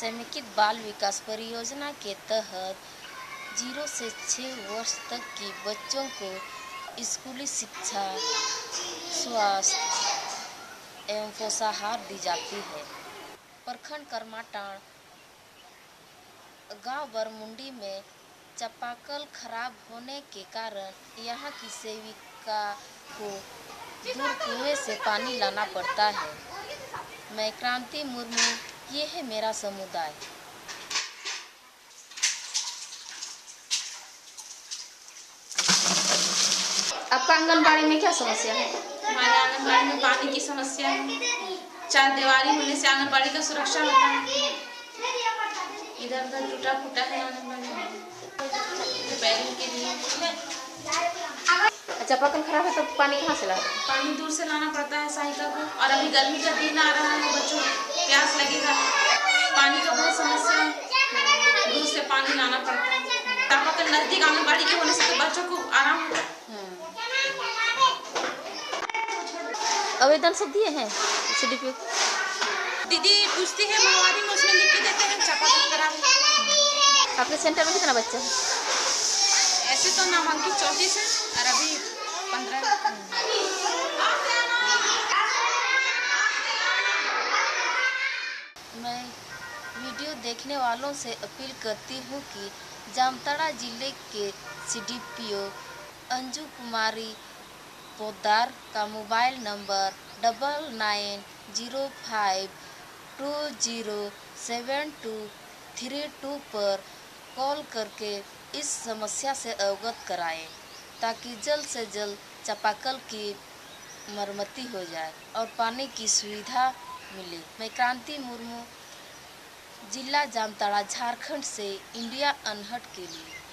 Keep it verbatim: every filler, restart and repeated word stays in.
समेकित बाल विकास परियोजना के तहत जीरो से छः वर्ष तक के बच्चों को स्कूली शिक्षा, स्वास्थ्य एवं पोषाहार दी जाती है। प्रखंड करमाटा गांव वरमुंडी में चापाकल खराब होने के कारण यहां की सेविका को दूर कुएं से पानी लाना पड़ता है। मैं क्रांति मुर्मू, ये है मेरा समुदाय। आपका आंगनबाड़ी में क्या समस्या है? हमारे आंगनबाड़ी में पानी की समस्या है। चार दीवारी होने से आंगनबाड़ी का सुरक्षा होता है। इधर उधर टूटा फूटा है आंगनबाड़ी में। बैरिंग के लिए अच्छा पकड़ खराब है तो पानी कहाँ से लाना? पानी दूर से लाना पड़ता है सहायिका को। और अभी गर्मी का दिन आ रहा है, बच्चों प्यास लगेगा। पानी का बहुत समस्या है, दूर से पानी लाना पड़ता है। चापाकल नजदीक आंगनबाड़ी के होने से बच्चों को आराम होता है। आवेदन सब दिए हैं सीडीपीओ दीदी पूछती है, माहवारी में उसमें लिख के देते हैं। चापाकल खराब है। आपके सेंटर में कितना बच्चा है? ऐसे तो नामांकित चौंतीस है और अभी पंद्रह। मैं वीडियो देखने वालों से अपील करती हूँ कि जामताड़ा जिले के सीडीपीओ अंजू कुमारी पोदार का mobile number double nine zero five two zero seven two three two पर कॉल करके इस समस्या से अवगत कराएं, ताकि जल्द से जल्द चापाकल की मरम्मती हो जाए और पानी की सुविधा मिले। मैं क्रांति मुर्मू, जिला जामताड़ा, झारखंड से इंडिया अनहर्ड के लिए।